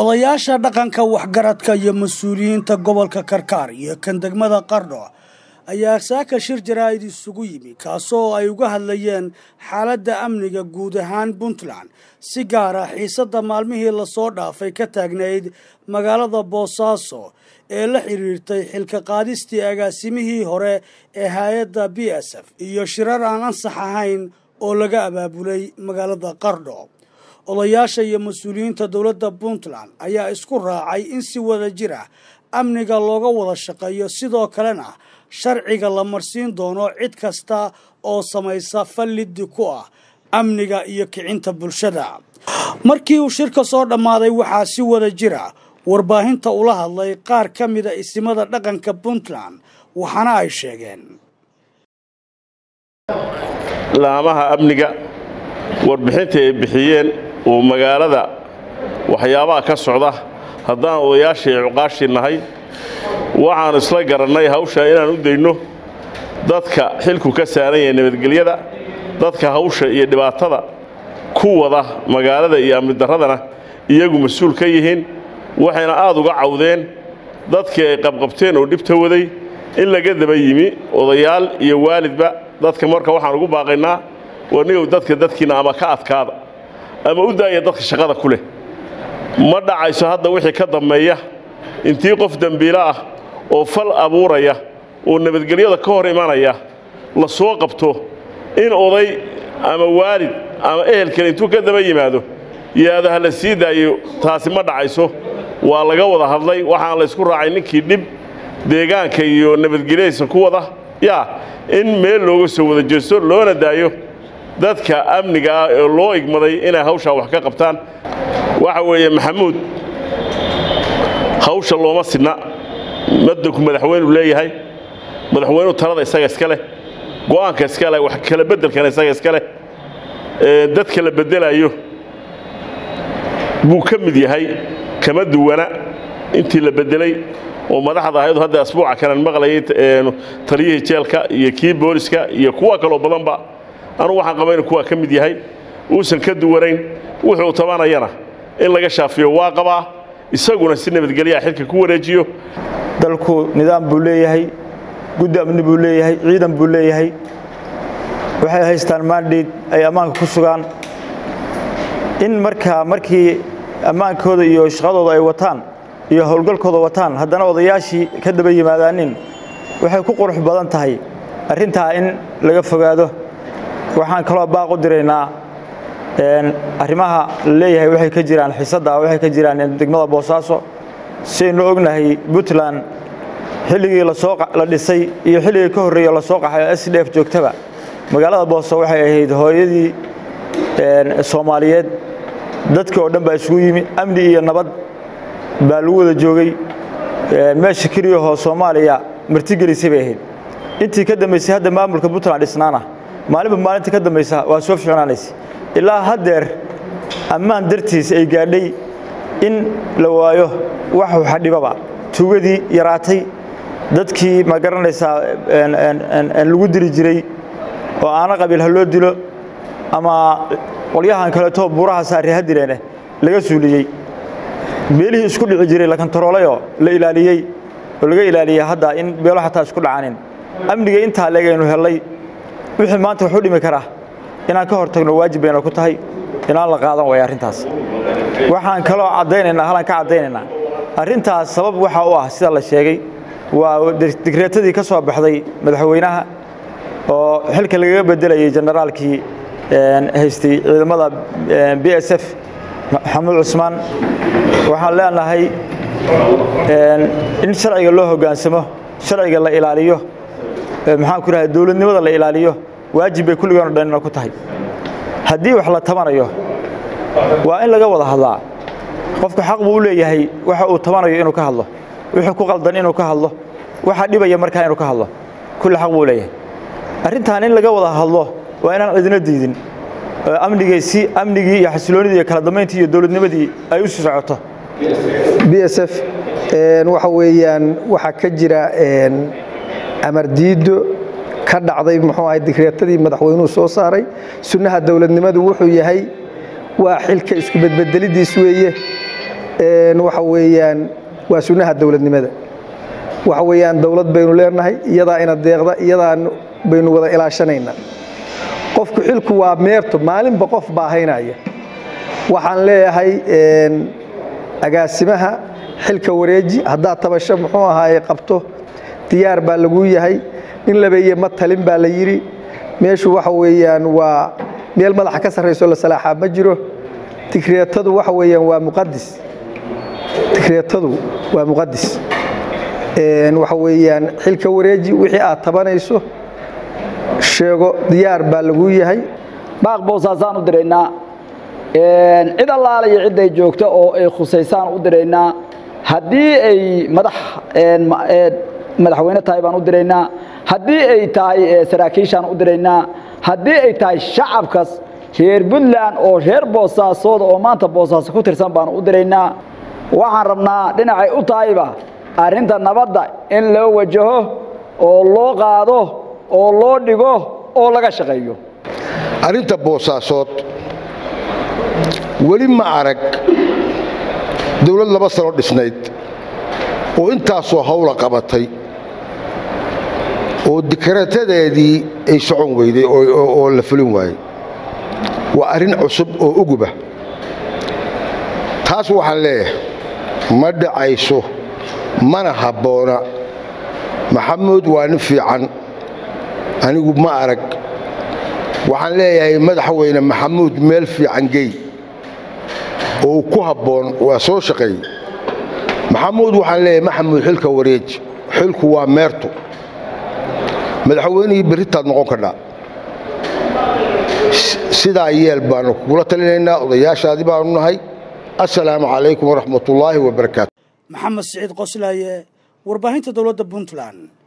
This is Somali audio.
odayaasha dhaqanka waxgaradka iyo mas-uuliyiinta gobolka Karkaar iyo kan degmada Qarno ayaa saaka shir jaraa'id isugu yimi kaasoo ay uga hadlayeen xaaladda amniga guud ahaan Puntland si gaar ah xiisadda maalmihii la soo dhaafay ka taagnayd magaalada Boosaaso ee la xiriirtay xilka qaadistii agaasimihii hore ee hay'adda BSF iyo shirar aan ansax ahayn oo laga abaabulay magaalada Qarno odayaasha iyo mas-uuliyiinta dawladda Puntland ayaa isku raacay in si wada jir ah amniga looga wada shaqeeyo sidoo kalena sharciga la marsiin doono cid kasta oo samaysa fallid ku ah amniga iyo kicinta bulshada markii uu shirka soo dhamaaday waxa si wada jira warbaahinta ula hadlay qaar kamida isimada dhaqanka Puntland waxana ay sheegeen laamaha amniga warbixinta ay bixiyeen oo magaalada waxyaabaha ka socda haddaan odayaashii cuqaashinahay waxaan isla garanay hawsha inaan u deyno dadka xilku ka saaranaya nabadgelyada dadka hawsha iyo dhibaatada ku wada magaalada iyo amni daradana iyagu mas'uul ka yihiin waxayna aad uga cawdeen dadkii ay qabqabteen oo dhibta waday in laga daba yimi odayaal iyo waalidba dadka marka waxaan ugu baaqaynaa ونيو دتكينا أما كات كذا أما وده يدك الشغلة كله مرة عايش هذا وحي كذا مية أنتي قف دنبيلاه وفل أبوريا ونبتقليه ذكوري مانيا لسوقبته إن أضي أما والد أما أهل كنتو كذا مية ماذا يا هذا هالسيد أيو تحس مرة عايشه والله جوده هذاي وحنا نسكر عينك يدب ديجان كيو نبتقليه سكوده يا إن ملوج سوده جسور لونه دايو ذاتك أمنيكا لويك مضي إنا هوشة وحكا قبطان وحوي محمود هوشة الله مصرنا مدوك مدحوين ولاي هاي مدحوين وطرد إساق إسكاله قوانك إسكاله وحكا لبدل كان إساق إسكاله ذاتك لبدل أيوه مكمدي هاي كمدو وانا انتي لبدلي ومدحضة هايضو هذا أسبوع كان المغلية طريقه جالكا يكي بوريسكا يكواك لو بضنبا أنا واحد قبائل كوا كم ديهاي وصل كدورين وحو طبعا يرى إلا جشافيه واقبا يساقون السنة بتقليها حلك كوا رجيو دلكو نظام بوليهاي قدام من بوليهاي عيدا بوليهاي وحيا هيستان مالدي أي أمان كسران إن مركي أمان كود يشغلوا ضي وطن يهولقل كود وطن هذا أنا وضياشي كدبي مادانين وحيا كقرح بدن تهاي أرنتها إن لقف قاده waxaan kala baaqo direynaa arimaha leeyahay waxay ka jiraan xiisada waxay ka jiraan degmada Boosaaso seen ognahay Puntland xilligii la soo la dhisay iyo xilligii ka horeeyay la soo qaxay SDF joogtaba magaalada Boosaaso waxay ahayd hooyadii Soomaaliyeed dadka oo dhan baa isugu yimi amni iyo nabad baa lagu wada joogay meesha kaliya oo Soomaaliya martigelisay bay ahayd intii ka dambeysay hadda maamulka Puntland dhisnaana maalinba maalinta ka dambaysa waa soo fiicnaanaysa ilaa hadeer ammaan dartiis ay gaadhay in la waayo wax xadhibaba tuugadii yaraatay dadkii ma garanaysa lagu diri jiray oo aan qabil loo dilo ama qolyahan kale too buraha saari hadireene laga suuliyay meelihii isku dhici jiray la kantaroolayo la ilaaliyay oo laga ilaaliya hadda in beelo xataa isku dhacanin amniga inta leegaynu helay wixii maanta wuxuu dhimi karaa inaan ka hortagno waajib ayna ku tahay inaan la qaadan way arintaas waxaan kala cadeynaynaa halan ka cadeynaynaa arintaas sabab waxa uu ah sida la sheegay waa digreetadii ka soo baxday madaxweynaha oo xilka laga bedelayay generaalkii haystay ciidamada BSF Maxamed Usman waxaan leenahay in sharciga loo hoggaansamo sharciga la ilaaliyo maxaan ku rahay dawladnimada la ilaaliyo waajib ay kulligoon dhanna ku tahay hadii wax la tabanayo waa in laga wada hadlaa qofka xaq uu leeyahay waxa uu tabanayo inuu ka hadlo wuxuu ku qaldan inuu ka hadlo waxa dhibaya marka inuu ka hadlo kulli xaq uu leeyahay arintan in laga wada hadlo waa inaan cidina diidin amnigii iyo xasiloonidii iyo kala damayntii iyo dawladnimadii ay u socoto BSF waxa weeyaan waxa ka jira أمر ديدو كذا عظيم محواه الذكريات دي مدحوينه صوصاري سنها الدولة النماذج وحويها هي وحيل كيسكو بدلي دي سويه waxa weeyaan waa sunaha dawladnimada waxa weeyaan dawlad baynu leenahay iyada ina deeqda iyada baynu wada ilaashanayna qofku xilku waa meerto maalin ba qof baahaynaya waxaan leeyahay agaasimaha xilka wareeji hadaa tabasho muxuu ahaay qabto diyaar baa lagu yahay in labeeye ma talin baa la yiri meeshu waxa weeyaan waa meel madax ka sareyso la salaaxa ma jiro tikreetadu waxa weeyaan waa muqaddas tikreetadu waa muqaddas waxa weeyaan xilka wareeji wixii aad tabanayso sheego diyaar baa lagu yahay baaq Boosaasaan u direynaa cid allaale iyo cid ay joogto oo ay khuseysaan u direynaa hadii ay madaxweyne tahay baan u direynaa hadii ay tahay saraakiishan u direynaa hadii ay tahay shacabkaas heer Puntland oo heer Boosaaso oo maanta Boosaaso ku tirsan baan u direynaa waxaan rabnaa dhinacay u tahayba arrinta nabadda in loo wajaho oo loo qaado oo loo dhigo oo laga shaqeeyo arrinta Boosaaso weli ma arag dawlad laba sano dhisnayd oo intaas oo hawl qabatay oo dikraatadeedii ay socon weyday oo la fulin waayay waa arin cusub oo uguba taas waxa leeyahay ma dhacayso mana haboona maxamuud waa nin fiican anigu ma arag waxaan leeyahay madaxweyne maxamuud meel fiican geey oo ku haboon waa soo shaqay maxamuud waxaan leeyahay maxamuud xilka wareej xilku waa meerto madaxweynii biritaad noqon ka dhaa sida yeel baan ku la talinaynaa odayaashaadii baan u nahay assalaamu calaykum wa rahmatullaahi wa barakaatuh maxamed saciid qoslaaye warbaahinta dawladda Puntland